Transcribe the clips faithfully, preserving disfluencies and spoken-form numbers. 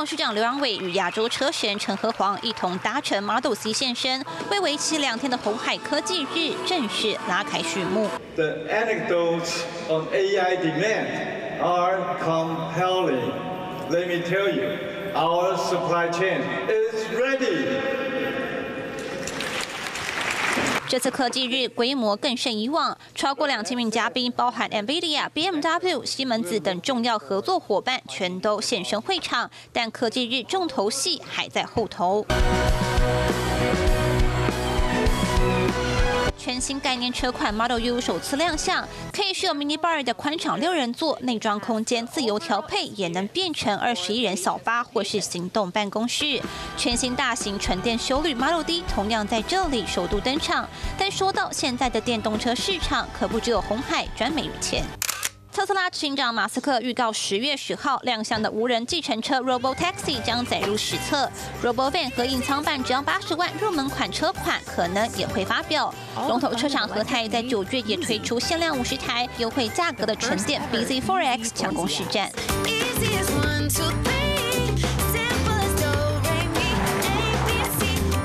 董事长刘扬伟与亚洲车神陈和黄一同搭乘 Model C 现身，为为期两天的红海科技日正式拉开序幕。The anecdotes of A I demand are compelling. Let me tell you, our supply chain is ready. 这次科技日规模更胜以往，超过两千名嘉宾，包含 NVIDIA、B M W、西门子等重要合作伙伴，全都现身会场。但科技日重头戏还在后头。 全新概念车款 Model U 首次亮相，可以是有 Mini Bar 的宽敞六人座，内装空间自由调配，也能变成二十一人小巴或是行动办公室。全新大型纯电休旅 Model D 同样在这里首度登场。但说到现在的电动车市场，可不只有鸿海赚美元钱。 特斯拉执行长马斯克预告，十月十号亮相的无人计程车 Robo Taxi 将载入实测 ，Robo Van 和隐藏版只要八十万入门款车款可能也会发表。龙头车厂和泰在九月也推出限量五十台优惠价格的纯电 B Z 四 X 抢攻实战。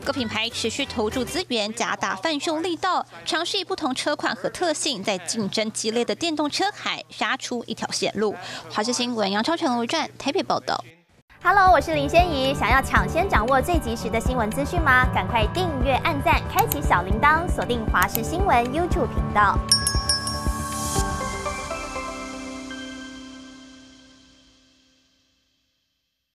各品牌持续投注资源，加大贩售力道，尝试以不同车款和特性，在竞争激烈的电动车海杀出一条血路。华视新闻杨超成、卢战台北报道。Hello， 我是林仙怡。想要抢先掌握最及时的新闻资讯吗？赶快订阅、按赞、开启小铃铛，锁定华视新闻 YouTube 频道。